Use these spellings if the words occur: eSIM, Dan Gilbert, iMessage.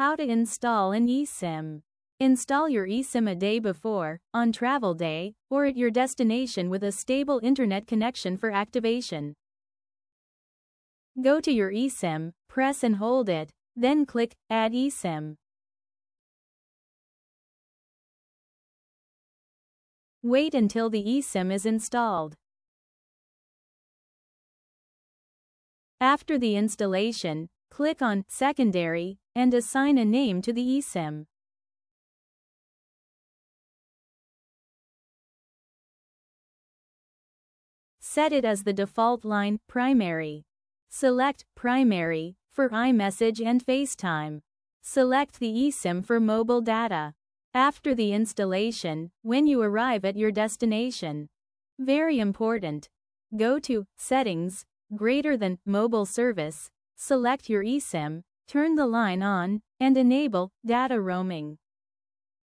How to install an eSIM. Install your eSIM a day before, on travel day, or at your destination with a stable internet connection for activation. Go to your eSIM, press and hold it, then click Add eSIM. Wait until the eSIM is installed. After the installation, click on Secondary and assign a name to the eSIM. Set it as the default line, Primary. Select Primary for iMessage and FaceTime. Select the eSIM for mobile data. After the installation, when you arrive at your destination. Very important. Go to Settings, greater than Mobile Service, select your eSIM, turn the line on, and enable data roaming.